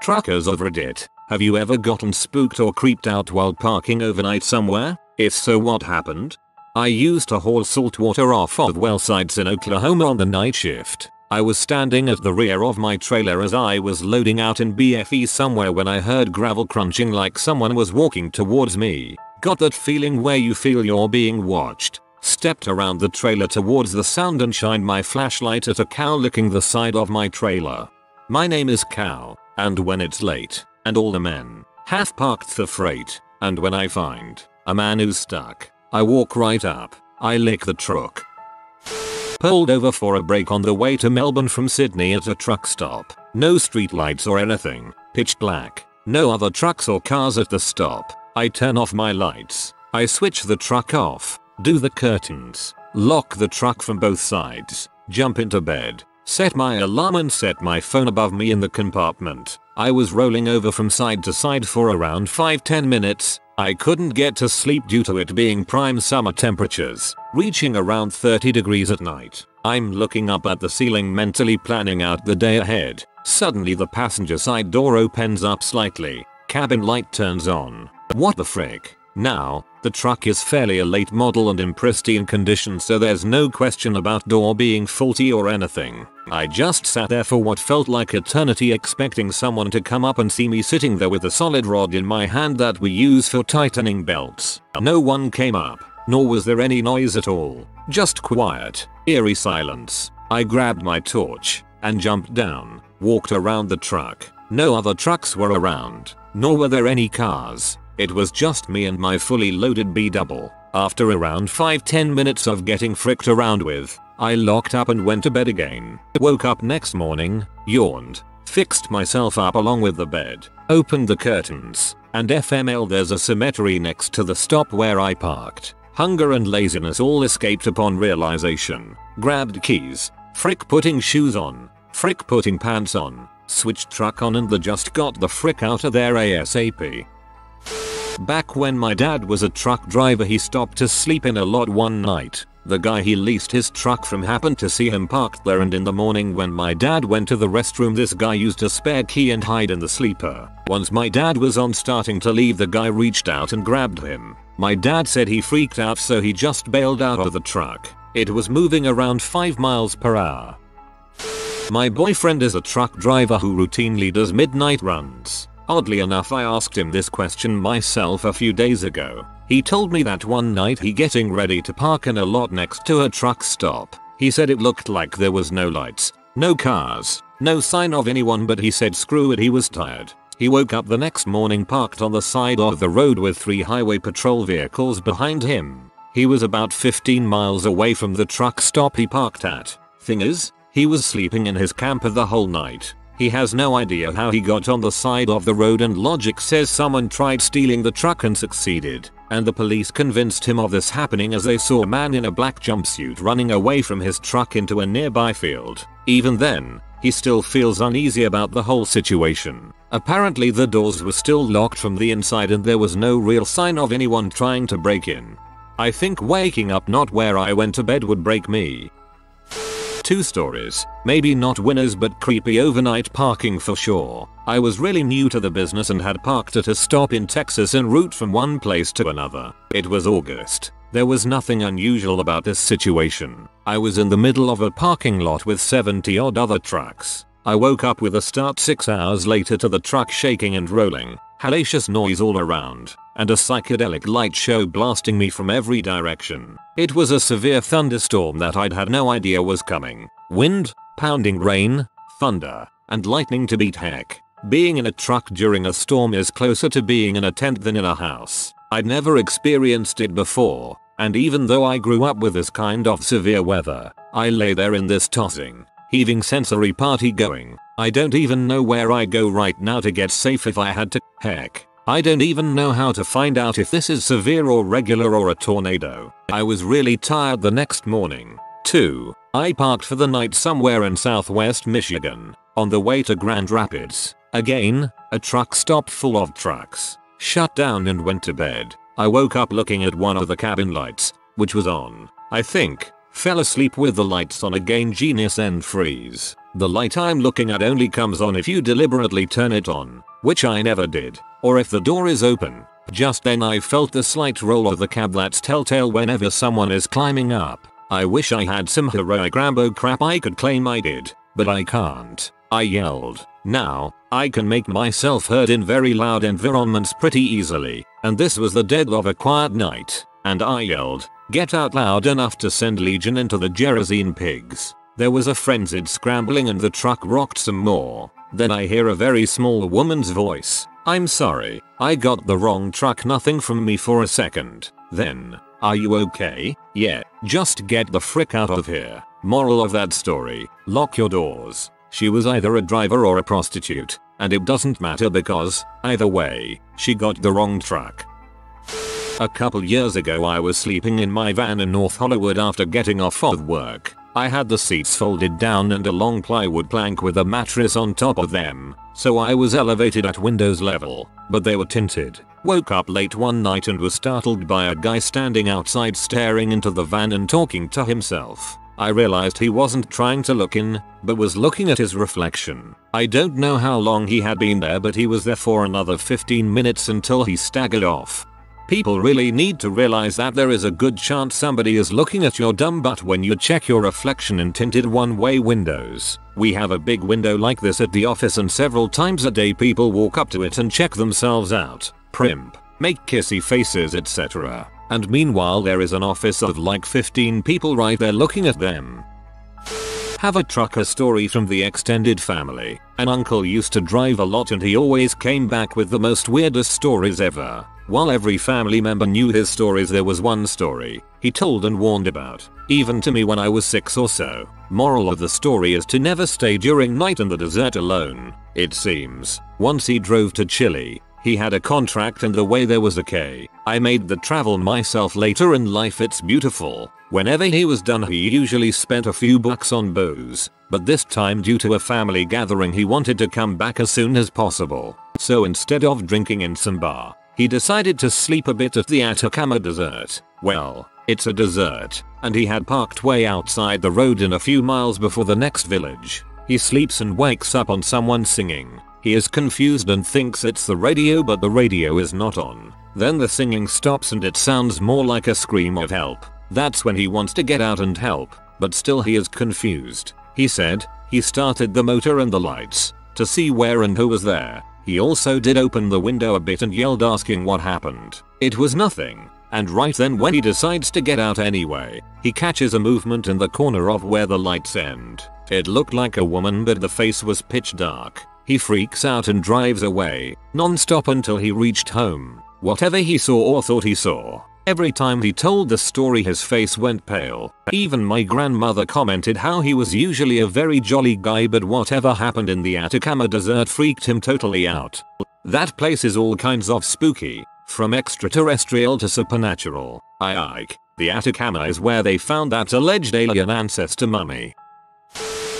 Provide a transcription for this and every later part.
Truckers of Reddit, have you ever gotten spooked or creeped out while parking overnight somewhere? If so, what happened? I used to haul salt water off of well sites in Oklahoma on the night shift. I was standing at the rear of my trailer as I was loading out in BFE somewhere when I heard gravel crunching like someone was walking towards me. Got that feeling where you feel you're being watched. Stepped around the trailer towards the sound and shined my flashlight at a cow licking the side of my trailer. My name is Cow, and when it's late, and all the men have parked the freight, and when I find a man who's stuck, I walk right up, I lick the truck. Pulled over for a break on the way to Melbourne from Sydney at a truck stop. No streetlights or anything, pitch black, no other trucks or cars at the stop. I turn off my lights, I switch the truck off, do the curtains, lock the truck from both sides, jump into bed, set my alarm and set my phone above me in the compartment. I was rolling over from side to side for around 5-10 minutes. I couldn't get to sleep due to it being prime summer temperatures, reaching around 30 degrees at night. I'm looking up at the ceiling mentally planning out the day ahead. Suddenly the passenger side door opens up slightly, cabin light turns on. What the frick? Now, the truck is fairly a late model and in pristine condition, so there's no question about door being faulty or anything. I just sat there for what felt like eternity expecting someone to come up and see me sitting there with a solid rod in my hand that we use for tightening belts. No one came up, nor was there any noise at all. Just quiet, eerie silence. I grabbed my torch and jumped down, walked around the truck. No other trucks were around, nor were there any cars. It was just me and my fully loaded B-double. After around 5-10 minutes of getting fricked around with, I locked up and went to bed again. Woke up next morning, yawned, fixed myself up along with the bed, opened the curtains, and FML there's a cemetery next to the stop where I parked. Hunger and laziness all escaped upon realization. Grabbed keys, frick putting shoes on, frick putting pants on, switched truck on and just got the frick out of there ASAP. Back when my dad was a truck driver, he stopped to sleep in a lot one night. The guy he leased his truck from happened to see him parked there, and in the morning when my dad went to the restroom, this guy used a spare key and hid in the sleeper. Once my dad was on starting to leave, the guy reached out and grabbed him. My dad said he freaked out, so he just bailed out of the truck. It was moving around 5 miles per hour. My boyfriend is a truck driver who routinely does midnight runs. Oddly enough, I asked him this question myself a few days ago. He told me that one night he getting ready to park in a lot next to a truck stop. He said it looked like there was no lights, no cars, no sign of anyone, but he said screw it, he was tired. He woke up the next morning parked on the side of the road with 3 highway patrol vehicles behind him. He was about 15 miles away from the truck stop he parked at. Thing is, he was sleeping in his camper the whole night. He has no idea how he got on the side of the road, and logic says someone tried stealing the truck and succeeded, and the police convinced him of this happening as they saw a man in a black jumpsuit running away from his truck into a nearby field. Even then, he still feels uneasy about the whole situation. Apparently the doors were still locked from the inside and there was no real sign of anyone trying to break in. I think waking up not where I went to bed would break me. 2 stories, maybe not winners but creepy overnight parking for sure. I was really new to the business and had parked at a stop in Texas en route from one place to another. It was August. There was nothing unusual about this situation. I was in the middle of a parking lot with 70 odd other trucks. I woke up with a start 6 hours later to the truck shaking and rolling, hellacious noise all around, and a psychedelic light show blasting me from every direction. It was a severe thunderstorm that I'd had no idea was coming. Wind, pounding rain, thunder, and lightning to beat heck. Being in a truck during a storm is closer to being in a tent than in a house. I'd never experienced it before, and even though I grew up with this kind of severe weather, I lay there in this tossing, heaving sensory party going. I don't even know where I go right now to get safe if I had to. Heck, I don't even know how to find out if this is severe or regular or a tornado. I was really tired the next morning. 2. I parked for the night somewhere in southwest Michigan, on the way to Grand Rapids. Again, a truck stop full of trucks. Shut down and went to bed. I woke up looking at one of the cabin lights, which was on, I think, Fell asleep with the lights on again, genius and freeze. The light I'm looking at only comes on if you deliberately turn it on, which I never did, or if the door is open. Just then I felt the slight roll of the cab that's telltale whenever someone is climbing up. I wish I had some heroic Rambo crap I could claim I did, but I can't. I yelled. Now, I can make myself heard in very loud environments pretty easily, and this was the dead of a quiet night, and I yelled, get out loud enough to send Legion into the Gerasene pigs. There was a frenzied scrambling and the truck rocked some more. Then I hear a very small woman's voice. I'm sorry, I got the wrong truck, nothing from me for a second. Then, are you okay? Yeah, just get the frick out of here. Moral of that story, lock your doors. She was either a driver or a prostitute, and it doesn't matter because, either way, she got the wrong truck. A couple years ago I was sleeping in my van in North Hollywood after getting off of work. I had the seats folded down and a long plywood plank with a mattress on top of them, so I was elevated at windows level, but they were tinted. Woke up late one night and was startled by a guy standing outside staring into the van and talking to himself. I realized he wasn't trying to look in, but was looking at his reflection. I don't know how long he had been there, but he was there for another 15 minutes until he staggered off. People really need to realize that there is a good chance somebody is looking at your dumb butt when you check your reflection in tinted one-way windows. We have a big window like this at the office and several times a day people walk up to it and check themselves out, primp, make kissy faces, etc. And meanwhile there is an office of like 15 people right there looking at them. Have a trucker story from the extended family. An uncle used to drive a lot and he always came back with the most weirdest stories ever. While every family member knew his stories, there was one story he told and warned about, even to me when I was 6 or so. Moral of the story is to never stay during night in the desert alone. It seems, once he drove to Chile, he had a contract and the way there was a K. I made the travel myself later in life, it's beautiful. Whenever he was done he usually spent a few bucks on booze, but this time due to a family gathering he wanted to come back as soon as possible. So instead of drinking in some bar, he decided to sleep a bit at the Atacama Desert. Well, it's a desert, and he had parked way outside the road in a few miles before the next village. He sleeps and wakes up on someone singing. He is confused and thinks it's the radio, but the radio is not on. Then the singing stops and it sounds more like a scream of help. That's when he wants to get out and help, but still he is confused. He said he started the motor and the lights to see where and who was there. He also did open the window a bit and yelled asking what happened. It was nothing. And right then when he decides to get out anyway, he catches a movement in the corner of where the lights end. It looked like a woman but the face was pitch dark. He freaks out and drives away, non-stop until he reached home. Whatever he saw or thought he saw, every time he told the story his face went pale. Even my grandmother commented how he was usually a very jolly guy but whatever happened in the Atacama Desert freaked him totally out. That place is all kinds of spooky, from extraterrestrial to supernatural. Ike. The Atacama is where they found that alleged alien ancestor mummy.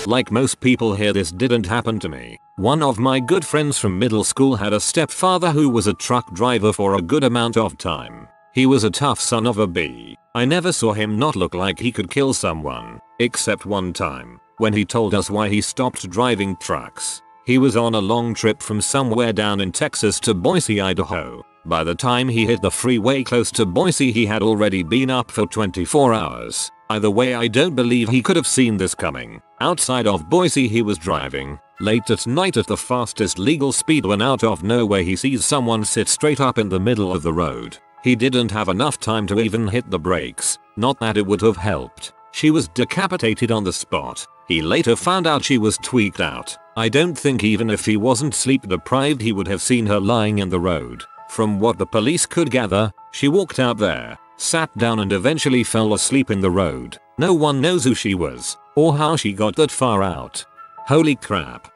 Like most people here, this didn't happen to me. One of my good friends from middle school had a stepfather who was a truck driver for a good amount of time. He was a tough son of a b. I never saw him not look like he could kill someone, except one time, when he told us why he stopped driving trucks. He was on a long trip from somewhere down in Texas to Boise, Idaho. By the time he hit the freeway close to Boise he had already been up for 24 hours. Either way, I don't believe he could have seen this coming. Outside of Boise he was driving, late at night at the fastest legal speed, when out of nowhere he sees someone sit straight up in the middle of the road. He didn't have enough time to even hit the brakes, not that it would have helped. She was decapitated on the spot. He later found out she was tweaked out. I don't think even if he wasn't sleep deprived he would have seen her lying in the road. From what the police could gather, she walked out there, sat down and eventually fell asleep in the road. No one knows who she was, or how she got that far out. Holy crap.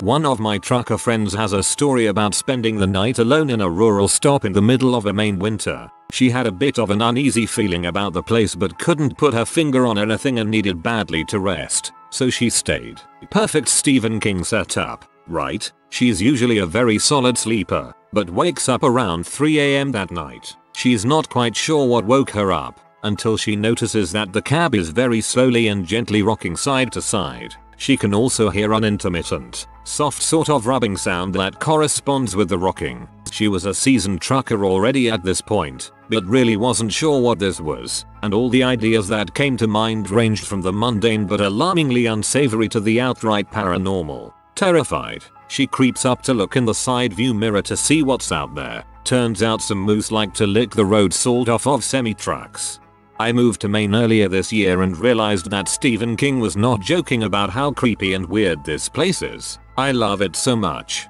One of my trucker friends has a story about spending the night alone in a rural stop in the middle of a Maine winter. She had a bit of an uneasy feeling about the place but couldn't put her finger on anything and needed badly to rest, so she stayed. Perfect Stephen King setup, right? She's usually a very solid sleeper, but wakes up around 3 a.m. that night. She's not quite sure what woke her up, until she notices that the cab is very slowly and gently rocking side to side. She can also hear an intermittent, soft sort of rubbing sound that corresponds with the rocking. She was a seasoned trucker already at this point, but really wasn't sure what this was, and all the ideas that came to mind ranged from the mundane but alarmingly unsavory to the outright paranormal. Terrified, she creeps up to look in the side view mirror to see what's out there. Turns out some moose like to lick the road salt off of semi-trucks. I moved to Maine earlier this year and realized that Stephen King was not joking about how creepy and weird this place is. I love it so much.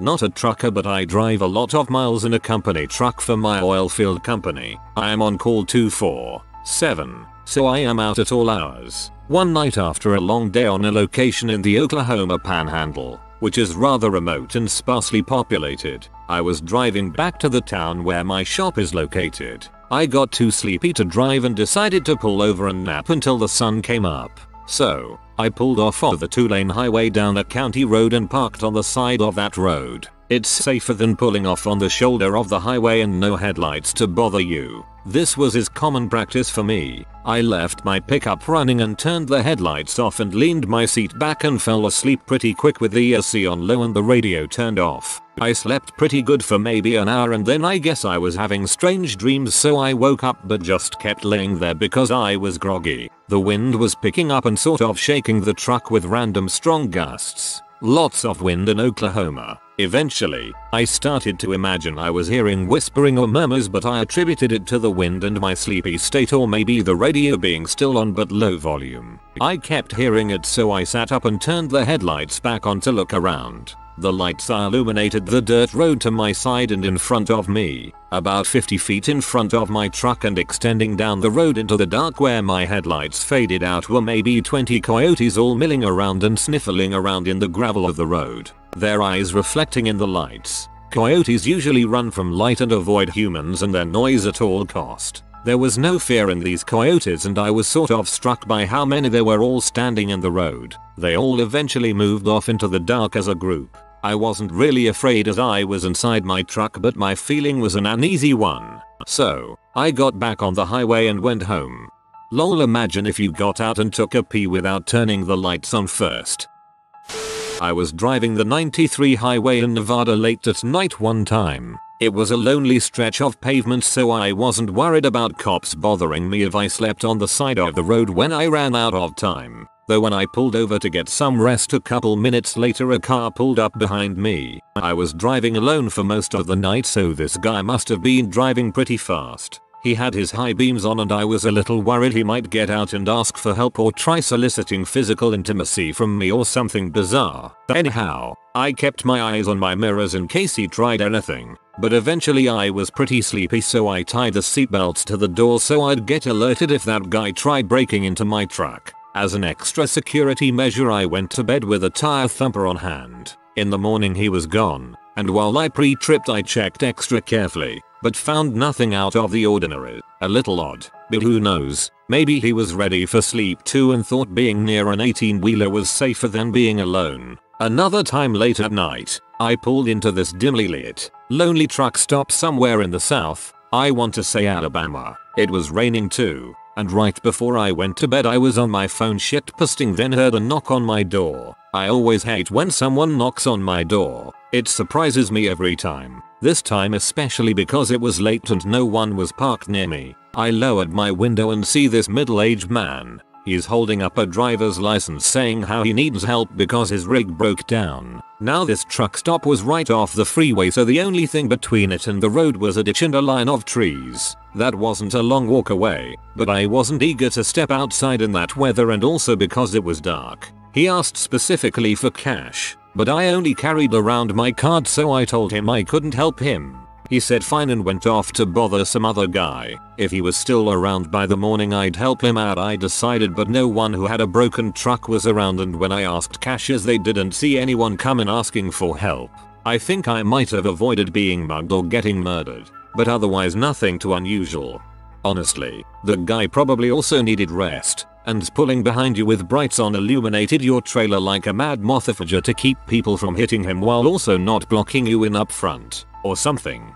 Not a trucker, but I drive a lot of miles in a company truck for my oil field company. I am on call 24/7, so I am out at all hours. One night after a long day on a location in the Oklahoma panhandle, which is rather remote and sparsely populated, I was driving back to the town where my shop is located. I got too sleepy to drive and decided to pull over and nap until the sun came up. So, I pulled off of the two-lane highway down a county road and parked on the side of that road. It's safer than pulling off on the shoulder of the highway and no headlights to bother you. This was his common practice for me. I left my pickup running and turned the headlights off and leaned my seat back and fell asleep pretty quick with the AC on low and the radio turned off. I slept pretty good for maybe an hour and then I guess I was having strange dreams, so I woke up but just kept laying there because I was groggy. The wind was picking up and sort of shaking the truck with random strong gusts. Lots of wind in Oklahoma. Eventually, I started to imagine I was hearing whispering or murmurs, but I attributed it to the wind and my sleepy state, or maybe the radio being still on but low volume. I kept hearing it, so I sat up and turned the headlights back on to look around. The lights illuminated the dirt road to my side and in front of me, about 50 feet in front of my truck, and extending down the road into the dark where my headlights faded out were maybe 20 coyotes, all milling around and sniffling around in the gravel of the road, their eyes reflecting in the lights. Coyotes usually run from light and avoid humans and their noise at all cost. There was no fear in these coyotes, and I was sort of struck by how many there were all standing in the road. They all eventually moved off into the dark as a group. I wasn't really afraid as I was inside my truck, but my feeling was an uneasy one. So, I got back on the highway and went home. Lol, imagine if you got out and took a pee without turning the lights on first. I was driving the 93 highway in Nevada late at night one time. It was a lonely stretch of pavement, so I wasn't worried about cops bothering me if I slept on the side of the road when I ran out of time. Though when I pulled over to get some rest a couple minutes later, a car pulled up behind me. I was driving alone for most of the night, so this guy must have been driving pretty fast. He had his high beams on and I was a little worried he might get out and ask for help or try soliciting physical intimacy from me or something bizarre. Anyhow, I kept my eyes on my mirrors in case he tried anything, but eventually I was pretty sleepy, so I tied the seatbelts to the door so I'd get alerted if that guy tried breaking into my truck. As an extra security measure, I went to bed with a tire thumper on hand. In the morning he was gone, and while I pre-tripped I checked extra carefully, but found nothing out of the ordinary. A little odd, but who knows, maybe he was ready for sleep too and thought being near an 18-wheeler was safer than being alone. Another time late at night, I pulled into this dimly lit, lonely truck stop somewhere in the south, I want to say Alabama. It was raining too. And right before I went to bed I was on my phone shitposting, then heard a knock on my door. I always hate when someone knocks on my door. It surprises me every time. This time especially because it was late and no one was parked near me. I lowered my window and see this middle-aged man. He's holding up a driver's license saying how he needs help because his rig broke down. Now this truck stop was right off the freeway, so the only thing between it and the road was a ditch and a line of trees. That wasn't a long walk away, but I wasn't eager to step outside in that weather and also because it was dark. He asked specifically for cash, but I only carried around my card, so I told him I couldn't help him. He said fine and went off to bother some other guy. If he was still around by the morning I'd help him out, I decided, but no one who had a broken truck was around, and when I asked cashiers they didn't see anyone come in asking for help. I think I might have avoided being mugged or getting murdered, but otherwise nothing too unusual. Honestly, the guy probably also needed rest, and pulling behind you with brights on illuminated your trailer like a mad mothaffiger to keep people from hitting him while also not blocking you in up front, or something.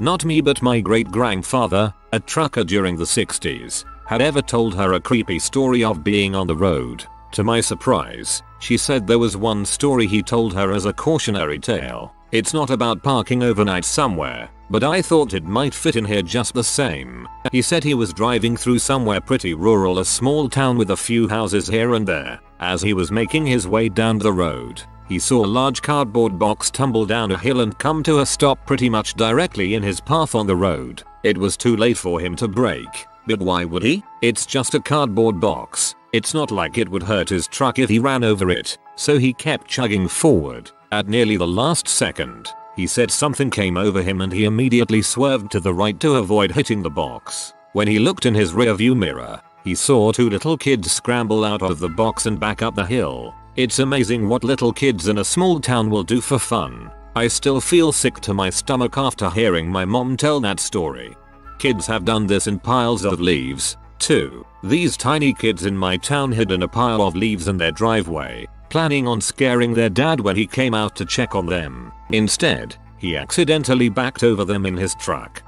Not me, but my great-grandfather, a trucker during the 60s, had ever told her a creepy story of being on the road. To my surprise, she said there was one story he told her as a cautionary tale. It's not about parking overnight somewhere, but I thought it might fit in here just the same. He said he was driving through somewhere pretty rural, a small town with a few houses here and there. As he was making his way down the road, he saw a large cardboard box tumble down a hill and come to a stop pretty much directly in his path on the road. It was too late for him to brake, but why would he? It's just a cardboard box. It's not like it would hurt his truck if he ran over it. So he kept chugging forward. At nearly the last second, he said something came over him and he immediately swerved to the right to avoid hitting the box. When he looked in his rearview mirror, he saw two little kids scramble out of the box and back up the hill. It's amazing what little kids in a small town will do for fun. I still feel sick to my stomach after hearing my mom tell that story. Kids have done this in piles of leaves, too. These tiny kids in my town hid in a pile of leaves in their driveway, planning on scaring their dad when he came out to check on them. Instead, he accidentally backed over them in his truck.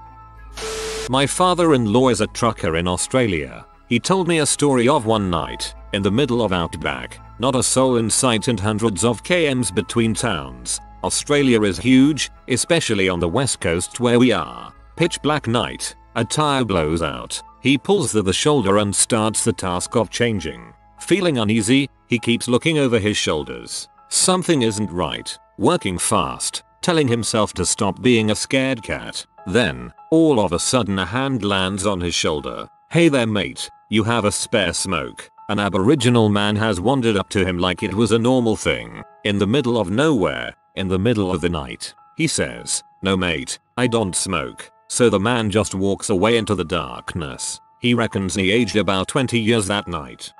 My father-in-law is a trucker in Australia. He told me a story of one night, in the middle of outback, not a soul in sight and hundreds of kms between towns. Australia is huge, especially on the west coast where we are. Pitch black night, a tire blows out. He pulls to the shoulder and starts the task of changing. Feeling uneasy, he keeps looking over his shoulders. Something isn't right. Working fast, telling himself to stop being a scared cat. Then, all of a sudden, a hand lands on his shoulder. "Hey there, mate, you have a spare smoke?" An Aboriginal man has wandered up to him like it was a normal thing. In the middle of nowhere, in the middle of the night, he says, "No mate, I don't smoke." So the man just walks away into the darkness. He reckons he aged about 20 years that night.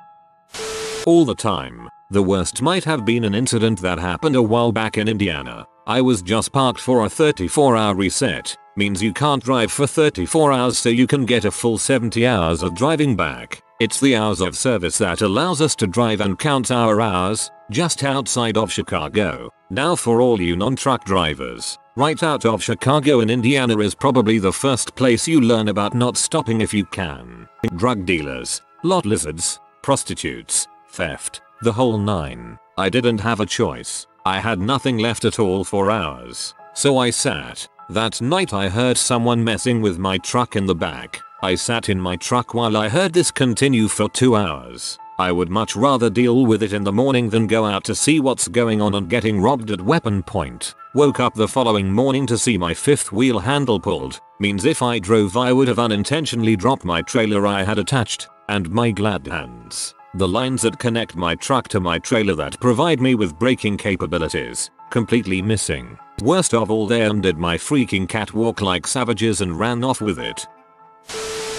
All the time. The worst might have been an incident that happened a while back in Indiana. I was just parked for a 34-hour reset, means you can't drive for 34 hours so you can get a full 70 hours of driving back. It's the hours of service that allows us to drive and count our hours, just outside of Chicago. Now for all you non-truck drivers, right out of Chicago in Indiana is probably the first place you learn about not stopping if you can. Drug dealers, lot lizards, prostitutes, theft, the whole nine. I didn't have a choice. I had nothing left at all for hours. So I sat. That night I heard someone messing with my truck in the back. I sat in my truck while I heard this continue for 2 hours. I would much rather deal with it in the morning than go out to see what's going on and getting robbed at weapon point. Woke up the following morning to see my fifth wheel handle pulled, means if I drove I would have unintentionally dropped my trailer I had attached, and my glad hands. The lines that connect my truck to my trailer that provide me with braking capabilities, completely missing. Worst of all, they undid my freaking catwalk like savages and ran off with it.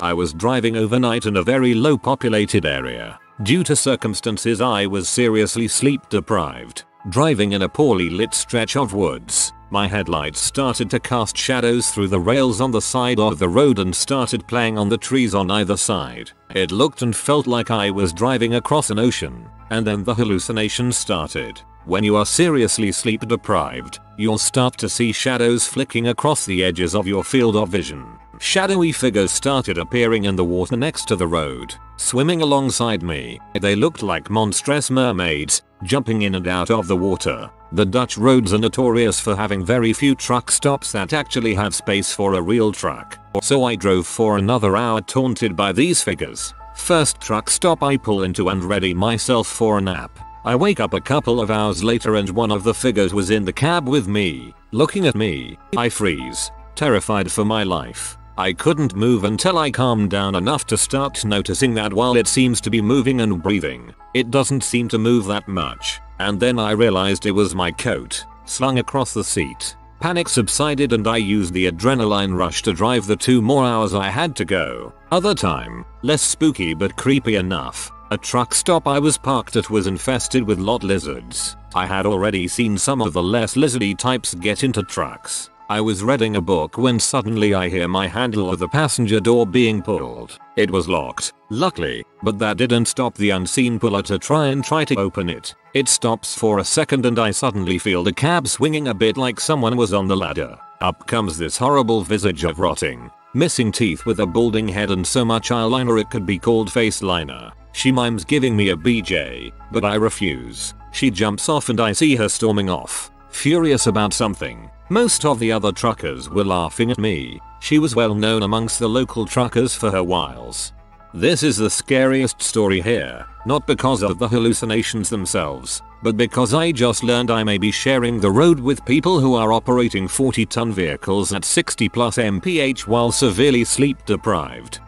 I was driving overnight in a very low populated area. Due to circumstances, I was seriously sleep deprived. Driving in a poorly lit stretch of woods, my headlights started to cast shadows through the rails on the side of the road and started playing on the trees on either side. It looked and felt like I was driving across an ocean, and then the hallucination started. When you are seriously sleep deprived, you'll start to see shadows flicking across the edges of your field of vision. Shadowy figures started appearing in the water next to the road, swimming alongside me. They looked like monstrous mermaids, jumping in and out of the water. The Dutch roads are notorious for having very few truck stops that actually have space for a real truck. So I drove for another hour taunted by these figures. First truck stop I pull into and ready myself for a nap. I wake up a couple of hours later and one of the figures was in the cab with me, looking at me. I freeze, terrified for my life. I couldn't move until I calmed down enough to start noticing that while it seems to be moving and breathing, it doesn't seem to move that much. And then I realized it was my coat, slung across the seat. Panic subsided and I used the adrenaline rush to drive the 2 more hours I had to go. Other time, less spooky but creepy enough. A truck stop I was parked at was infested with lot lizards. I had already seen some of the less lizardy types get into trucks. I was reading a book when suddenly I hear my handle of the passenger door being pulled. It was locked, luckily, but that didn't stop the unseen puller to try to open it. It stops for a second and I suddenly feel the cab swinging a bit like someone was on the ladder. Up comes this horrible visage of rotting, missing teeth with a balding head and so much eyeliner it could be called face liner. She mimes giving me a BJ, but I refuse. She jumps off and I see her storming off, furious about something. Most of the other truckers were laughing at me. She was well known amongst the local truckers for her wiles. This is the scariest story here, not because of the hallucinations themselves, but because I just learned I may be sharing the road with people who are operating 40-ton vehicles at 60+ mph while severely sleep deprived.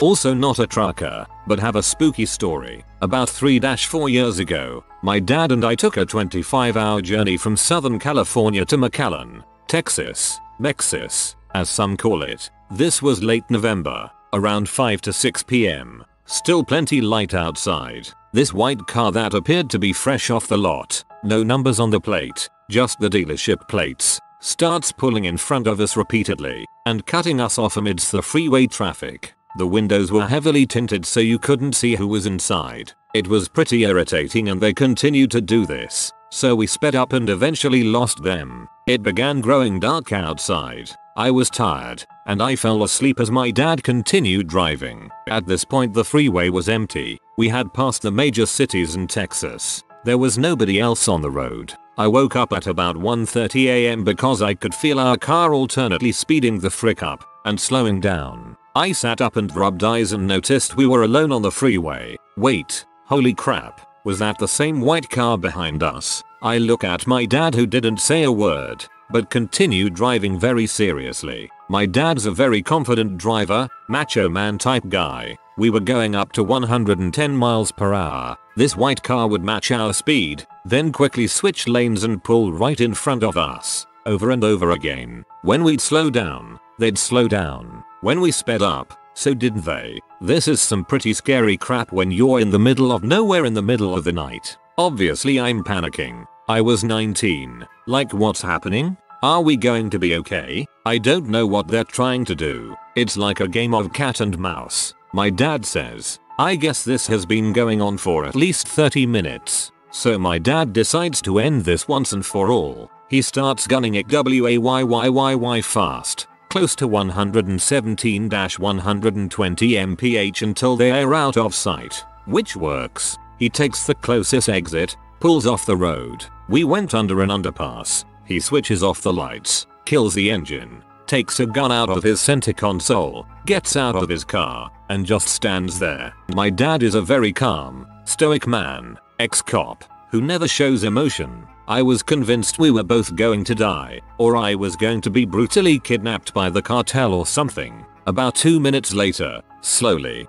Also not a trucker, but have a spooky story. About 3-4 years ago, my dad and I took a 25-hour journey from Southern California to McAllen, Texas, Mexis, as some call it. This was late November, around 5 to 6 p.m, still plenty light outside. This white car that appeared to be fresh off the lot, no numbers on the plate, just the dealership plates, starts pulling in front of us repeatedly, and cutting us off amidst the freeway traffic. The windows were heavily tinted so you couldn't see who was inside. It was pretty irritating and they continued to do this, so we sped up and eventually lost them. It began growing dark outside. I was tired, and I fell asleep as my dad continued driving. At this point the freeway was empty. We had passed the major cities in Texas. There was nobody else on the road. I woke up at about 1:30 a.m. because I could feel our car alternately speeding the frick up and slowing down. I sat up and rubbed eyes and noticed we were alone on the freeway. Wait, holy crap, was that the same white car behind us? I look at my dad, who didn't say a word, but continued driving very seriously. My dad's a very confident driver, macho man type guy. We were going up to 110 miles per hour. This white car would match our speed, then quickly switch lanes and pull right in front of us, over and over again. When we'd slow down, they'd slow down. When we sped up, so did they. This is some pretty scary crap when you're in the middle of nowhere in the middle of the night. Obviously I'm panicking. I was 19. Like, what's happening? Are we going to be okay? I don't know what they're trying to do. It's like a game of cat and mouse. My dad says, I guess this has been going on for at least 30 minutes. So my dad decides to end this once and for all. He starts gunning it wayyyy fast, close to 117-120 mph, until they are out of sight, which works. He takes the closest exit, pulls off the road. We went under an underpass. He switches off the lights, kills the engine, takes a gun out of his center console, gets out of his car, and just stands there. My dad is a very calm, stoic man, ex-cop, who never shows emotion. I was convinced we were both going to die, or I was going to be brutally kidnapped by the cartel or something. About 2 minutes later, slowly,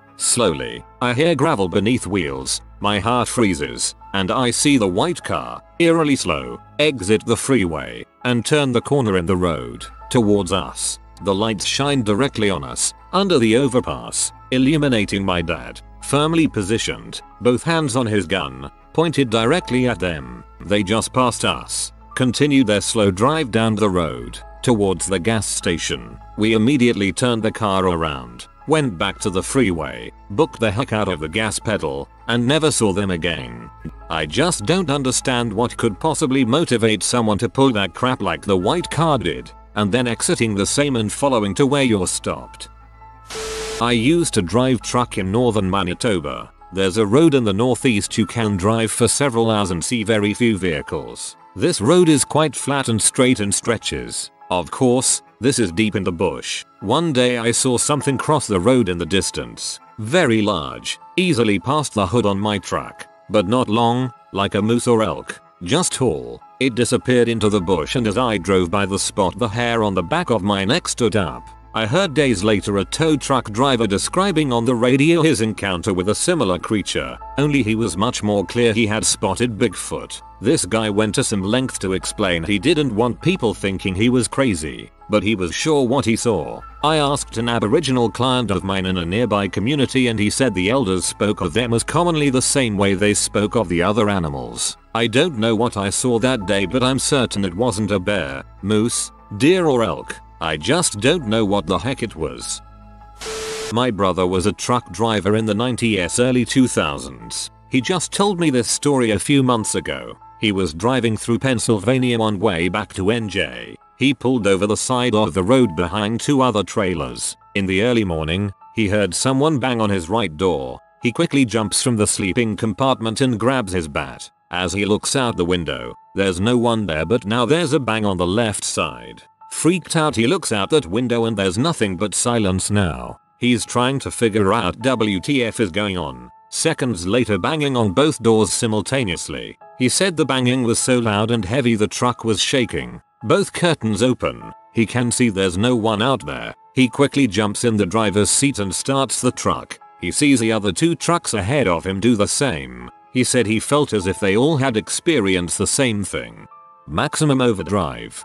I hear gravel beneath wheels, my heart freezes, and I see the white car, eerily slow, exit the freeway, and turn the corner in the road, towards us. The lights shine directly on us, under the overpass, illuminating my dad, firmly positioned, both hands on his gun, pointed directly at them. They just passed us, continued their slow drive down the road, towards the gas station. We immediately turned the car around, went back to the freeway, booked the heck out of the gas pedal, and never saw them again. I just don't understand what could possibly motivate someone to pull that crap like the white car did, and then exiting the same and following to where you're stopped. I used to drive truck in northern Manitoba. There's a road in the northeast you can drive for several hours and see very few vehicles. This road is quite flat and straight in stretches. Of course, this is deep in the bush. One day I saw something cross the road in the distance. Very large, easily past the hood on my truck. But not long, like a moose or elk. Just tall. It disappeared into the bush, and as I drove by the spot, the hair on the back of my neck stood up. I heard days later a tow truck driver describing on the radio his encounter with a similar creature, only he was much more clear he had spotted Bigfoot. This guy went to some length to explain he didn't want people thinking he was crazy, but he was sure what he saw. I asked an Aboriginal client of mine in a nearby community, and he said the elders spoke of them as commonly the same way they spoke of the other animals. I don't know what I saw that day, but I'm certain it wasn't a bear, moose, deer or elk. I just don't know what the heck it was. My brother was a truck driver in the 90s, early 2000s. He just told me this story a few months ago. He was driving through Pennsylvania on way back to NJ. He pulled over the side of the road behind two other trailers. In the early morning, he heard someone bang on his right door. He quickly jumps from the sleeping compartment and grabs his bat. As he looks out the window, there's no one there, but now there's a bang on the left side. Freaked out, he looks out that window and there's nothing but silence now. He's trying to figure out WTF is going on. Seconds later, banging on both doors simultaneously. He said the banging was so loud and heavy the truck was shaking. Both curtains open. He can see there's no one out there. He quickly jumps in the driver's seat and starts the truck. He sees the other two trucks ahead of him do the same. He said he felt as if they all had experienced the same thing. Maximum overdrive.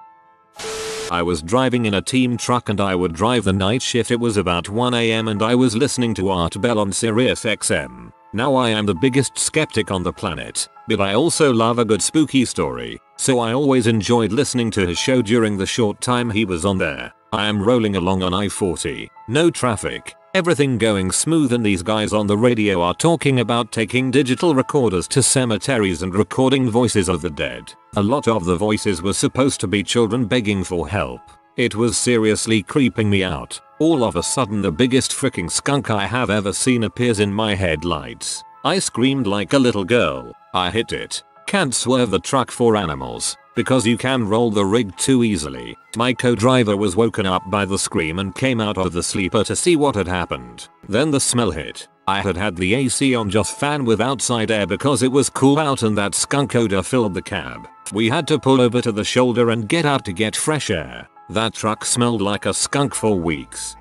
I was driving in a team truck and I would drive the night shift. It was about 1 a.m. and I was listening to Art Bell on Sirius XM. Now I am the biggest skeptic on the planet, but I also love a good spooky story, so I always enjoyed listening to his show during the short time he was on there. I am rolling along on I-40, no traffic, everything going smooth, and these guys on the radio are talking about taking digital recorders to cemeteries and recording voices of the dead. A lot of the voices were supposed to be children begging for help. It was seriously creeping me out. All of a sudden, the biggest freaking skunk I have ever seen appears in my headlights. I screamed like a little girl. I hit it. Can't swerve the truck for animals, because you can roll the rig too easily. My co-driver was woken up by the scream and came out of the sleeper to see what had happened. Then the smell hit. I had the AC on, just fan with outside air because it was cool out, and that skunk odor filled the cab. We had to pull over to the shoulder and get out to get fresh air. That truck smelled like a skunk for weeks.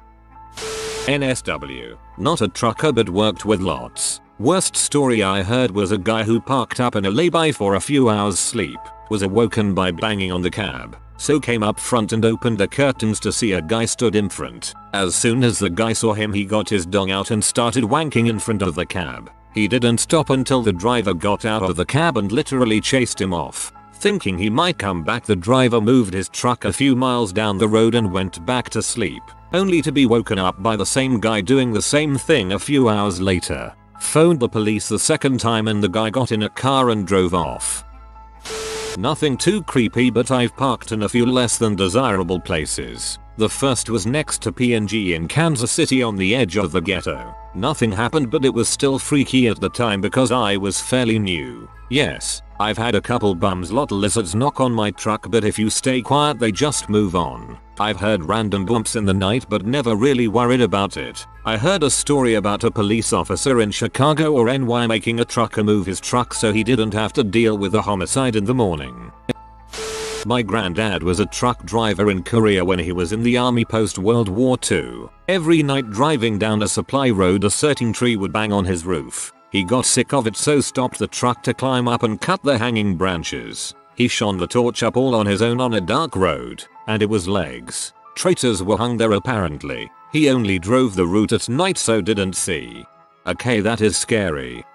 NSW. Not a trucker, but worked with lots. Worst story I heard was a guy who parked up in a lay-by for a few hours sleep, was awoken by banging on the cab, so came up front and opened the curtains to see a guy stood in front. As soon as the guy saw him, he got his dong out and started wanking in front of the cab. He didn't stop until the driver got out of the cab and literally chased him off. Thinking he might come back, the driver moved his truck a few miles down the road and went back to sleep, only to be woken up by the same guy doing the same thing a few hours later. Phoned the police the second time and the guy got in a car and drove off. Nothing too creepy, but I've parked in a few less than desirable places. The first was next to P&G in Kansas City on the edge of the ghetto. Nothing happened, but it was still freaky at the time because I was fairly new. Yes, I've had a couple bums lot lizards knock on my truck, but if you stay quiet they just move on. I've heard random bumps in the night but never really worried about it. I heard a story about a police officer in Chicago or NY making a trucker move his truck so he didn't have to deal with a homicide in the morning. My granddad was a truck driver in Korea when he was in the army post World War II. Every night driving down a supply road, a certain tree would bang on his roof. He got sick of it, so stopped the truck to climb up and cut the hanging branches. He shone the torch up all on his own on a dark road, and it was legs. Traitors were hung there apparently. He only drove the route at night, so didn't see. Okay, that is scary.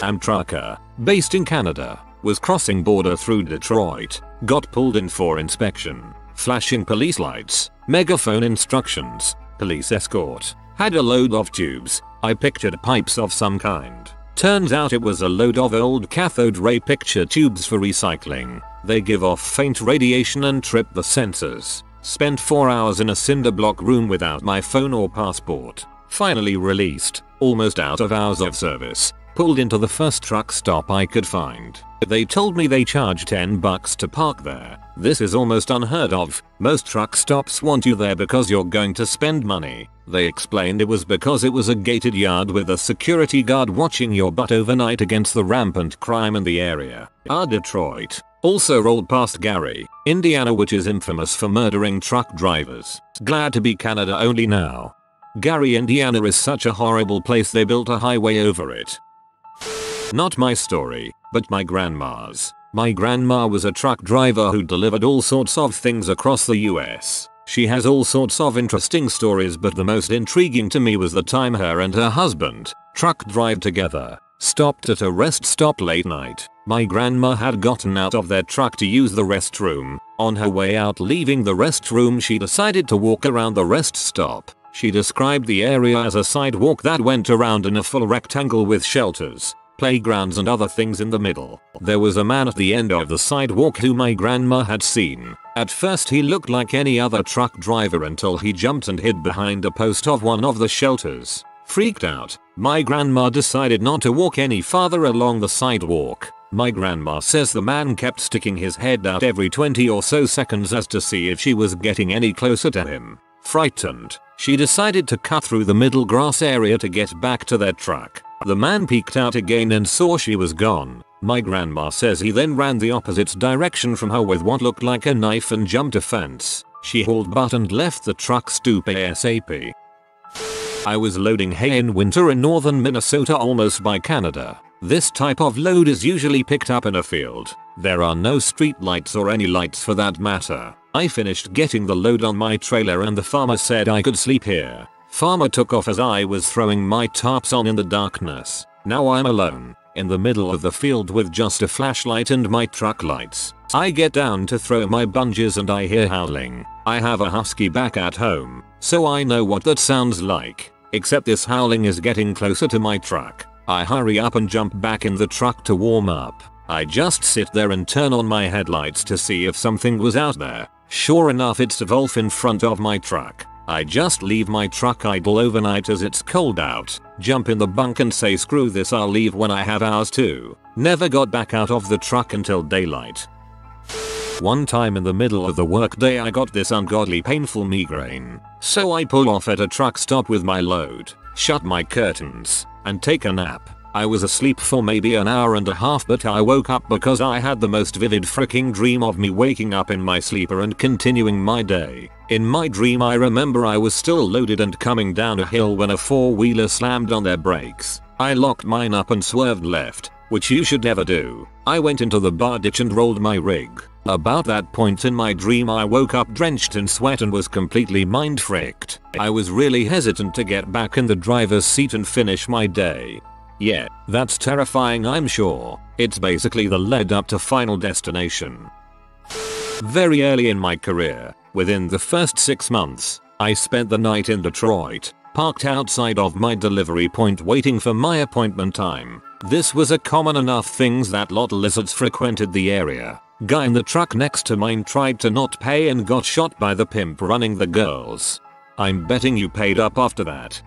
Amtrucker, based in Canada, was crossing border through Detroit, got pulled in for inspection. Flashing police lights, megaphone instructions, police escort. Had a load of tubes. I pictured pipes of some kind. Turns out it was a load of old cathode ray picture tubes for recycling. They give off faint radiation and trip the sensors. Spent 4 hours in a cinder block room without my phone or passport. Finally released, almost out of hours of service. Pulled into the first truck stop I could find. They told me they charge $10 to park there. This is almost unheard of. Most truck stops want you there because you're going to spend money. They explained it was because it was a gated yard with a security guard watching your butt overnight against the rampant crime in the area. Our Detroit also rolled past Gary, Indiana, which is infamous for murdering truck drivers. Glad to be Canada only now. Gary, Indiana is such a horrible place they built a highway over it. Not my story, but my grandma's. My grandma was a truck driver who delivered all sorts of things across the US. She has all sorts of interesting stories, but the most intriguing to me was the time her and her husband, truck drive together, stopped at a rest stop late night. My grandma had gotten out of their truck to use the restroom. On her way out leaving the restroom, she decided to walk around the rest stop. She described the area as a sidewalk that went around in a full rectangle with shelters. playgrounds and other things in the middle. There was a man at the end of the sidewalk who my grandma had seen. At first he looked like any other truck driver until he jumped and hid behind a post of one of the shelters. Freaked out, my grandma decided not to walk any farther along the sidewalk. My grandma says the man kept sticking his head out every 20 or so seconds as to see if she was getting any closer to him. Frightened, she decided to cut through the middle grass area to get back to their truck. The man peeked out again and saw she was gone. My grandma says he then ran the opposite direction from her with what looked like a knife and jumped a fence. She hauled butt and left the truck stoop ASAP. I was loading hay in winter in northern Minnesota almost by Canada. This type of load is usually picked up in a field. There are no street lights or any lights for that matter. I finished getting the load on my trailer and the farmer said I could sleep here. Farmer took off as I was throwing my tarps on in the darkness. Now I'm alone, in the middle of the field with just a flashlight and my truck lights. I get down to throw my bungees and I hear howling. I have a husky back at home, so I know what that sounds like. Except this howling is getting closer to my truck. I hurry up and jump back in the truck to warm up. I just sit there and turn on my headlights to see if something was out there. Sure enough, it's a wolf in front of my truck. I just leave my truck idle overnight as it's cold out, jump in the bunk and say screw this, I'll leave when I have hours too. Never got back out of the truck until daylight. One time in the middle of the workday I got this ungodly painful migraine. So I pull off at a truck stop with my load, shut my curtains, and take a nap. I was asleep for maybe an hour and a half, but I woke up because I had the most vivid freaking dream of me waking up in my sleeper and continuing my day. In my dream I remember I was still loaded and coming down a hill when a four-wheeler slammed on their brakes. I locked mine up and swerved left, which you should never do. I went into the bar ditch and rolled my rig. About that point in my dream I woke up drenched in sweat and was completely mind-fricked. I was really hesitant to get back in the driver's seat and finish my day. Yeah, that's terrifying, I'm sure. It's basically the lead up to Final Destination. Very early in my career, within the first 6 months, I spent the night in Detroit, parked outside of my delivery point waiting for my appointment time. This was a common enough thing that lot of lizards frequented the area. Guy in the truck next to mine tried to not pay and got shot by the pimp running the girls. I'm betting you paid up after that.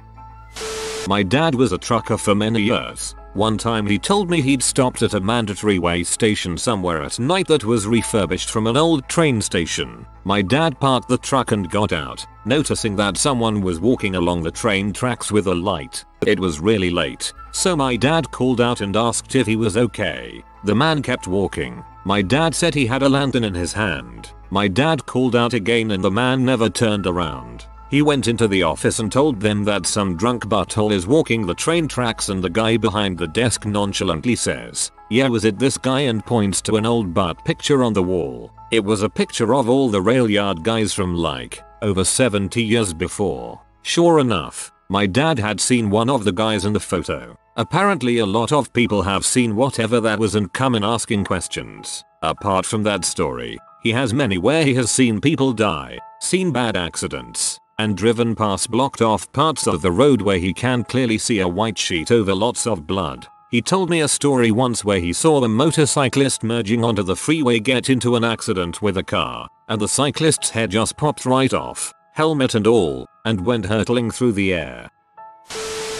My dad was a trucker for many years. One time he told me he'd stopped at a mandatory way station somewhere at night that was refurbished from an old train station. My dad parked the truck and got out, noticing that someone was walking along the train tracks with a light. It was really late, so my dad called out and asked if he was okay. The man kept walking. My dad said he had a lantern in his hand. My dad called out again and the man never turned around. He went into the office and told them that some drunk butthole is walking the train tracks, and the guy behind the desk nonchalantly says, "Yeah, was it this guy?" and points to an old butt picture on the wall. It was a picture of all the rail yard guys from like, over 70 years before. Sure enough, my dad had seen one of the guys in the photo. Apparently a lot of people have seen whatever that was and come in asking questions. Apart from that story, he has many where he has seen people die, seen bad accidents, and driven past blocked off parts of the road where he can clearly see a white sheet over lots of blood. He told me a story once where he saw the motorcyclist merging onto the freeway get into an accident with a car, and the cyclist's head just popped right off, helmet and all, and went hurtling through the air.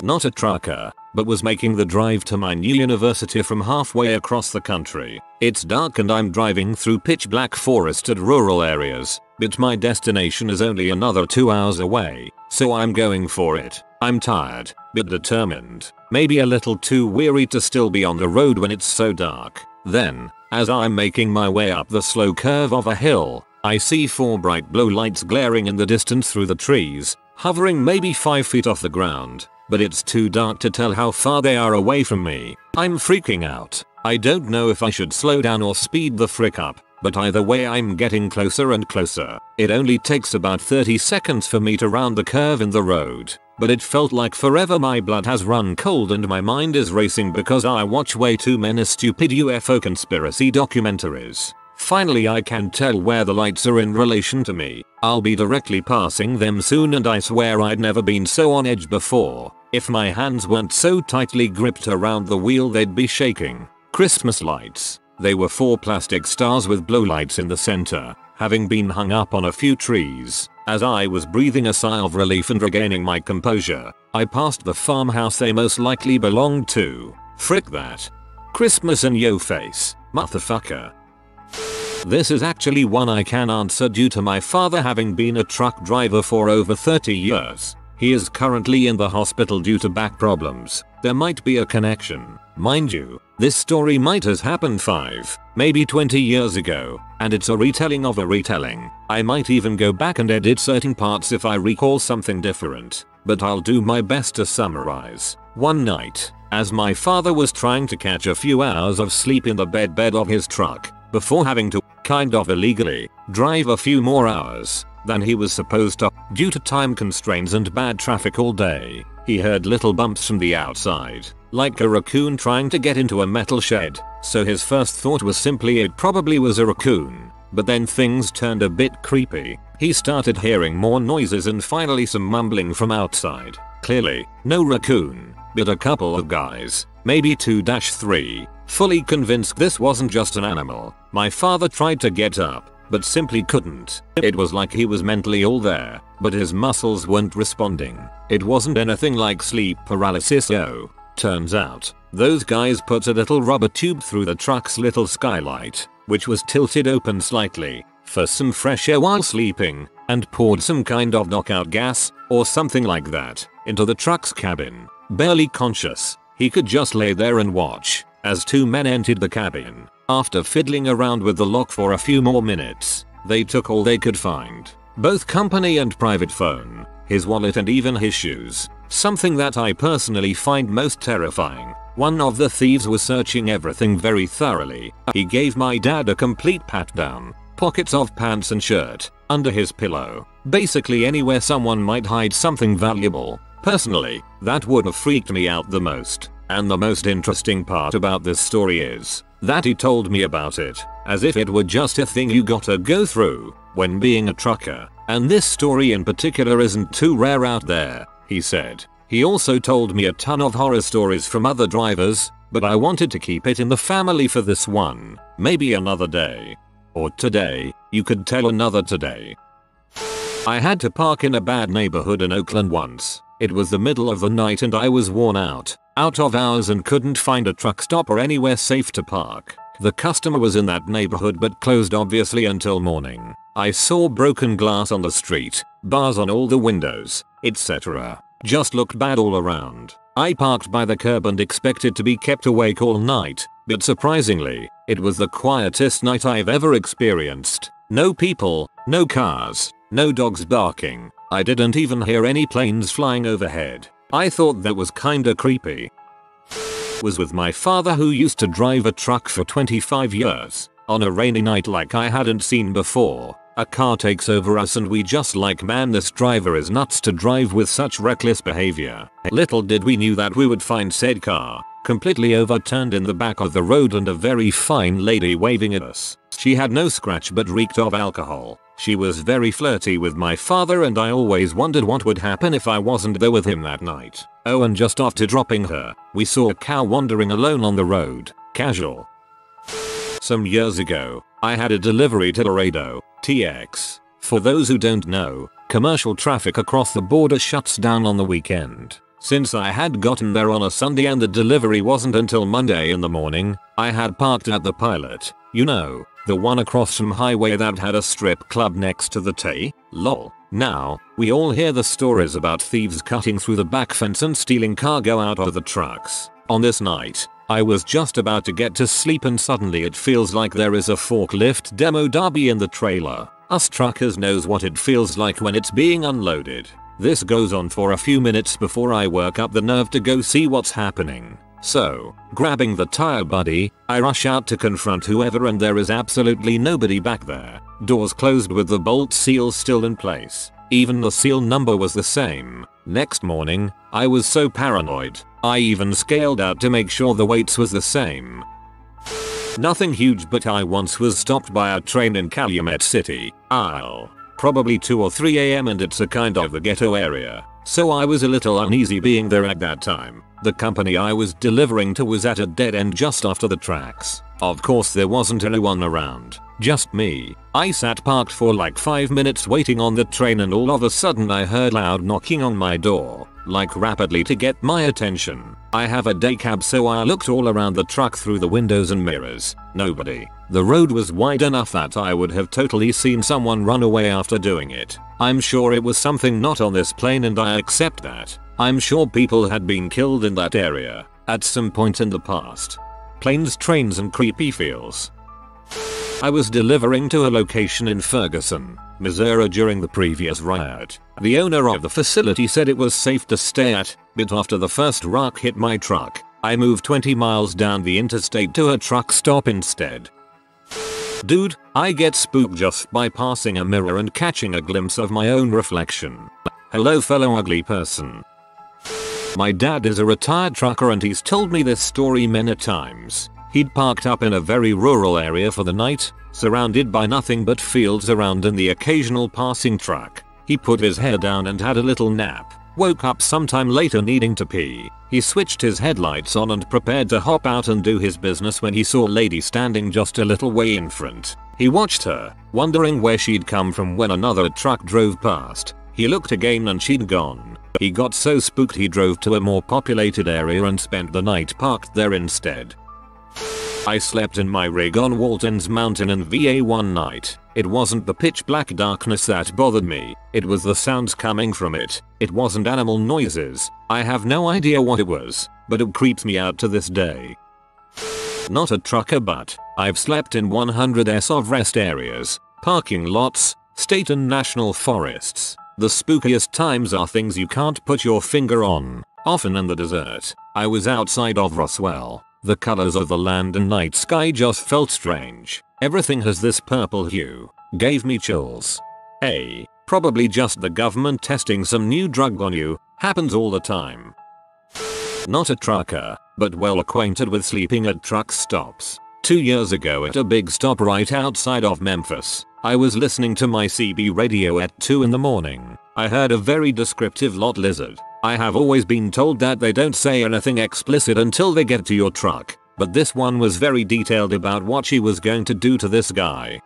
Not a trucker, but was making the drive to my new university from halfway across the country. It's dark and I'm driving through pitch black forested rural areas, but my destination is only another 2 hours away, so I'm going for it. I'm tired, but determined, maybe a little too weary to still be on the road when it's so dark. Then, as I'm making my way up the slow curve of a hill, I see four bright blue lights glaring in the distance through the trees, hovering maybe 5 feet off the ground. But it's too dark to tell how far they are away from me. I'm freaking out. I don't know if I should slow down or speed the frick up, but either way I'm getting closer and closer. It only takes about 30 seconds for me to round the curve in the road, but it felt like forever. My blood has run cold and my mind is racing because I watch way too many stupid UFO conspiracy documentaries. Finally I can tell where the lights are in relation to me. I'll be directly passing them soon, and I swear I'd never been so on edge before. If my hands weren't so tightly gripped around the wheel they'd be shaking. Christmas lights. They were four plastic stars with blowlights in the center, having been hung up on a few trees. As I was breathing a sigh of relief and regaining my composure, I passed the farmhouse they most likely belonged to. Frick that. Christmas in yo face, motherfucker. This is actually one I can answer due to my father having been a truck driver for over 30 years. He is currently in the hospital due to back problems. There might be a connection. Mind you, this story might have happened 5, maybe 20 years ago, and it's a retelling of a retelling. I might even go back and edit certain parts if I recall something different, but I'll do my best to summarize. One night, as my father was trying to catch a few hours of sleep in the bed of his truck, before having to, kind of illegally, drive a few more hours than he was supposed to, due to time constraints and bad traffic all day, he heard little bumps from the outside, like a raccoon trying to get into a metal shed, so his first thought was simply it probably was a raccoon, but then things turned a bit creepy. He started hearing more noises and finally some mumbling from outside. Clearly, no raccoon, but a couple of guys, maybe 2-3, fully convinced this wasn't just an animal. My father tried to get up, but simply couldn't. It was like he was mentally all there, but his muscles weren't responding. It wasn't anything like sleep paralysis yo. Turns out, those guys put a little rubber tube through the truck's little skylight, which was tilted open slightly, for some fresh air while sleeping, and poured some kind of knockout gas, or something like that, into the truck's cabin. Barely conscious, he could just lay there and watch as two men entered the cabin. After fiddling around with the lock for a few more minutes, they took all they could find. Both company and private phone, his wallet and even his shoes. Something that I personally find most terrifying. One of the thieves was searching everything very thoroughly. He gave my dad a complete pat-down. Pockets of pants and shirt, under his pillow. Basically anywhere someone might hide something valuable. Personally, that would have freaked me out the most. And the most interesting part about this story is that he told me about it as if it were just a thing you gotta go through when being a trucker, and this story in particular isn't too rare out there, he said. He also told me a ton of horror stories from other drivers, but I wanted to keep it in the family for this one. Maybe another day. Or today, you could tell another today. I had to park in a bad neighborhood in Oakland once. It was the middle of the night and I was worn out of hours and couldn't find a truck stop or anywhere safe to park. The customer was in that neighborhood but closed obviously until morning. I saw broken glass on the street, bars on all the windows, etc. Just looked bad all around. I parked by the curb and expected to be kept awake all night, but surprisingly, it was the quietest night I've ever experienced. No people, no cars, no dogs barking. I didn't even hear any planes flying overhead. I thought that was kinda creepy. Was with my father who used to drive a truck for 25 years. On a rainy night like I hadn't seen before, a car takes over us and we just like, man, this driver is nuts to drive with such reckless behavior. Little did we knew that we would find said car completely overturned in the back of the road and a very fine lady waving at us. She had no scratch but reeked of alcohol. She was very flirty with my father and I always wondered what would happen if I wasn't there with him that night. Oh, and just after dropping her, we saw a cow wandering alone on the road. Casual. Some years ago, I had a delivery to Laredo, TX. For those who don't know, commercial traffic across the border shuts down on the weekend. Since I had gotten there on a Sunday and the delivery wasn't until Monday in the morning, I had parked at the Pilot, you know, the one across from highway that had a strip club next to the Tay. Lol. Now, we all hear the stories about thieves cutting through the back fence and stealing cargo out of the trucks. On this night, I was just about to get to sleep and suddenly it feels like there is a forklift demo derby in the trailer. Us truckers knows what it feels like when it's being unloaded. This goes on for a few minutes before I work up the nerve to go see what's happening. So, grabbing the tire buddy, I rush out to confront whoever and there is absolutely nobody back there. Doors closed with the bolt seal still in place. Even the seal number was the same. Next morning, I was so paranoid, I even scaled out to make sure the weights was the same. Nothing huge, but I once was stopped by a train in Calumet City, Iowa. Probably 2 or 3 a.m. and it's a kind of the ghetto area. So I was a little uneasy being there at that time. The company I was delivering to was at a dead end just after the tracks. Of course there wasn't anyone around, just me. I sat parked for like 5 minutes waiting on the train, and all of a sudden I heard loud knocking on my door, like rapidly to get my attention. I have a day cab, so I looked all around the truck through the windows and mirrors. Nobody. The road was wide enough that I would have totally seen someone run away after doing it. I'm sure it was something not on this plane, and I accept that. I'm sure people had been killed in that area at some point in the past. Planes, trains, and creepy feels. I was delivering to a location in Ferguson, Missouri during the previous riot. The owner of the facility said it was safe to stay at, but after the first rock hit my truck, I moved 20 miles down the interstate to a truck stop instead. Dude, I get spooked just by passing a mirror and catching a glimpse of my own reflection. Hello fellow ugly person. My dad is a retired trucker, and he's told me this story many times. He'd parked up in a very rural area for the night, surrounded by nothing but fields around and the occasional passing truck. He put his head down and had a little nap, woke up sometime later needing to pee. He switched his headlights on and prepared to hop out and do his business when he saw a lady standing just a little way in front. He watched her, wondering where she'd come from, when another truck drove past. He looked again and she'd gone. He got so spooked he drove to a more populated area and spent the night parked there instead. I slept in my rig on Walton's Mountain in VA one night. It wasn't the pitch black darkness that bothered me, it was the sounds coming from it. It wasn't animal noises. I have no idea what it was, but it creeps me out to this day. Not a trucker, but I've slept in 100s of rest areas, parking lots, state and national forests. The spookiest times are things you can't put your finger on, often in the desert. I was outside of Roswell. The colors of the land and night sky just felt strange. Everything has this purple hue. Gave me chills. Hey, probably just the government testing some new drug on you. Happens all the time. Not a trucker, but well acquainted with sleeping at truck stops. 2 years ago at a big stop right outside of Memphis, I was listening to my CB radio at 2 in the morning. I heard a very descriptive lot lizard. I have always been told that they don't say anything explicit until they get to your truck, but this one was very detailed about what she was going to do to this guy.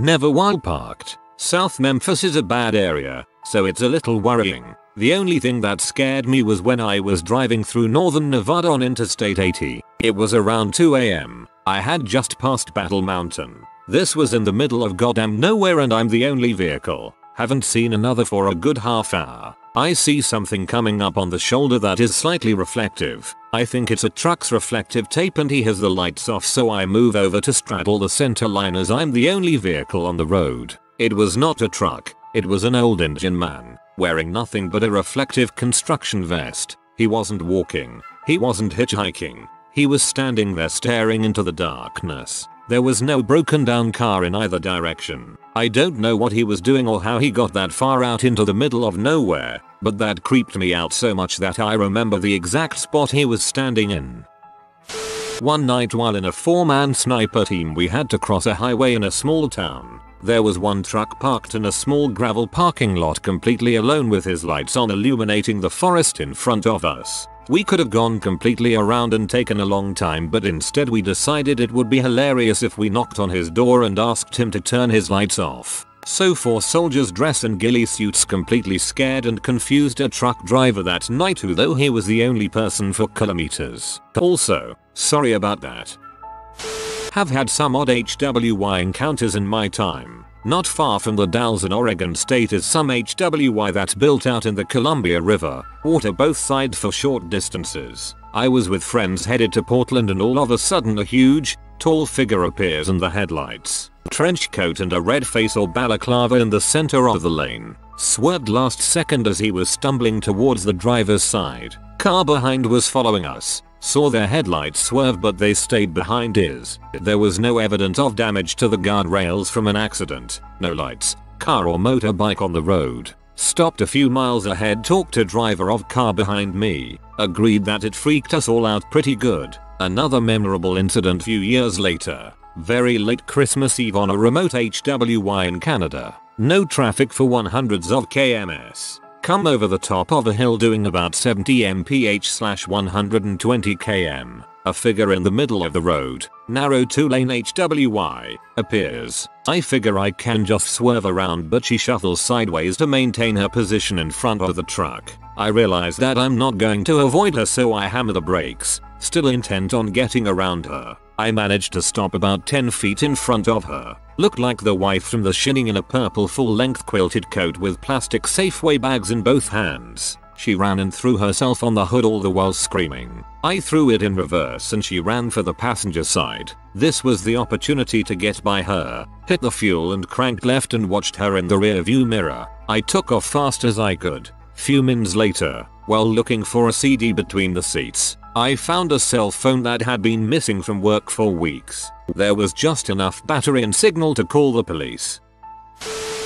Never wild parked. South Memphis is a bad area, so it's a little worrying. The only thing that scared me was when I was driving through northern Nevada on Interstate 80. It was around 2 AM. I had just passed Battle Mountain. This was in the middle of goddamn nowhere, and I'm the only vehicle. Haven't seen another for a good half hour. I see something coming up on the shoulder that is slightly reflective. I think it's a truck's reflective tape, and he has the lights off, so I move over to straddle the center line as I'm the only vehicle on the road. It was not a truck. It was an old Indian man, wearing nothing but a reflective construction vest. He wasn't walking. He wasn't hitchhiking. He was standing there staring into the darkness. There was no broken down car in either direction. I don't know what he was doing or how he got that far out into the middle of nowhere, but that creeped me out so much that I remember the exact spot he was standing in. One night while in a 4-man sniper team, we had to cross a highway in a small town. There was one truck parked in a small gravel parking lot completely alone with his lights on illuminating the forest in front of us. We could have gone completely around and taken a long time, but instead we decided it would be hilarious if we knocked on his door and asked him to turn his lights off. So 4 soldiers dressed in ghillie suits completely scared and confused a truck driver that night, who though he was the only person for kilometers. Also, sorry about that. Have had some odd HWY encounters in my time. Not far from the Dalles in Oregon State is some HWY that's built out in the Columbia River, water both sides for short distances. I was with friends headed to Portland, and all of a sudden a huge, tall figure appears in the headlights. Trench coat and a red face or balaclava in the center of the lane. Swerved last second as he was stumbling towards the driver's side. Car behind was following us. Saw their headlights swerve, but they stayed behind us. There was no evidence of damage to the guardrails from an accident. No lights, car or motorbike on the road. Stopped a few miles ahead, talked to driver of car behind me. Agreed that it freaked us all out pretty good. Another memorable incident few years later. Very late Christmas Eve on a remote HWY in Canada. No traffic for 100s of kms. come over the top of a hill doing about 70 mph/120 km. A figure in the middle of the road, narrow two-lane HWY, appears. I figure I can just swerve around, but she shuffles sideways to maintain her position in front of the truck. I realize that I'm not going to avoid her, so I hammer the brakes, still intent on getting around her. I manage to stop about 10 feet in front of her. Looked like the wife from The Shining in a purple full-length quilted coat with plastic Safeway bags in both hands. She ran and threw herself on the hood, all the while screaming. I threw it in reverse and she ran for the passenger side. This was the opportunity to get by her. Hit the fuel and cranked left and watched her in the rearview mirror. I took off fast as I could. Few minutes later, while looking for a CD between the seats, I found a cell phone that had been missing from work for weeks. There was just enough battery and signal to call the police.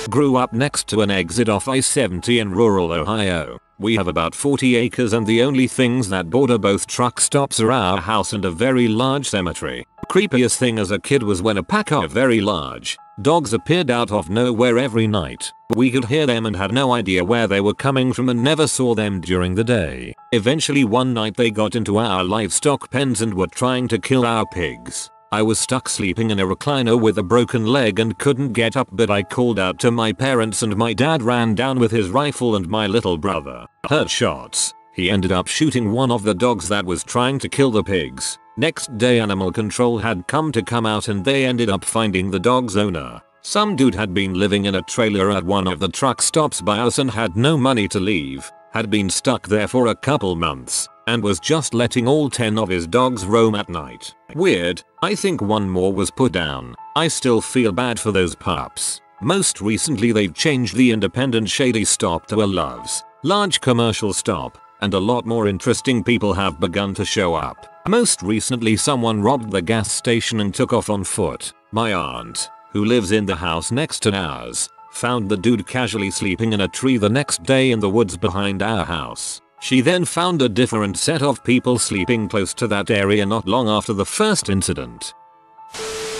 Grew up next to an exit off I-70 in rural Ohio. We have about 40 acres and the only things that border both truck stops are our house and a very large cemetery. Creepiest thing as a kid was when a pack of very large dogs appeared out of nowhere every night. We could hear them and had no idea where they were coming from and never saw them during the day. Eventually one night they got into our livestock pens and were trying to kill our pigs. I was stuck sleeping in a recliner with a broken leg and couldn't get up, but I called out to my parents and my dad ran down with his rifle and my little brother heard shots. He ended up shooting one of the dogs that was trying to kill the pigs. Next day animal control had come out and they ended up finding the dog's owner. Some dude had been living in a trailer at one of the truck stops by us and had no money to leave, had been stuck there for a couple months, and was just letting all 10 of his dogs roam at night. Weird. I think one more was put down. I still feel bad for those pups. Most recently they've changed the independent shady stop to a Love's, large commercial stop, and a lot more interesting people have begun to show up. Most recently someone robbed the gas station and took off on foot. My aunt, who lives in the house next to ours, found the dude casually sleeping in a tree the next day in the woods behind our house. She then found a different set of people sleeping close to that area not long after the first incident.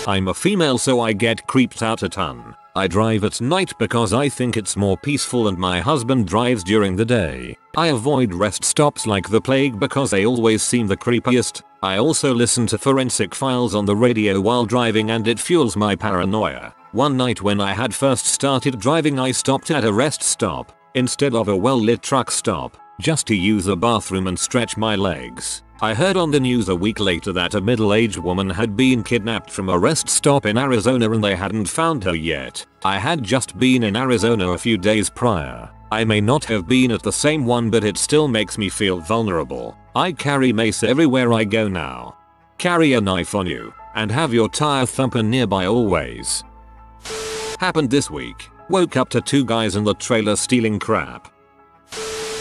I'm a female, so I get creeped out a ton. I drive at night because I think it's more peaceful and my husband drives during the day. I avoid rest stops like the plague because they always seem the creepiest. I also listen to Forensic Files on the radio while driving and it fuels my paranoia. One night when I had first started driving I stopped at a rest stop, instead of a well-lit truck stop, just to use a bathroom and stretch my legs. I heard on the news a week later that a middle-aged woman had been kidnapped from a rest stop in Arizona and they hadn't found her yet. I had just been in Arizona a few days prior. I may not have been at the same one, but it still makes me feel vulnerable. I carry mace everywhere I go now. Carry a knife on you, and have your tire thumper nearby always. Happened this week. Woke up to two guys in the trailer stealing crap.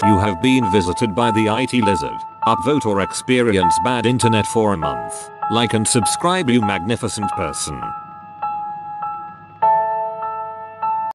You have been visited by the IT lizard. Upvote or experience bad internet for a month. Like and subscribe, you magnificent person.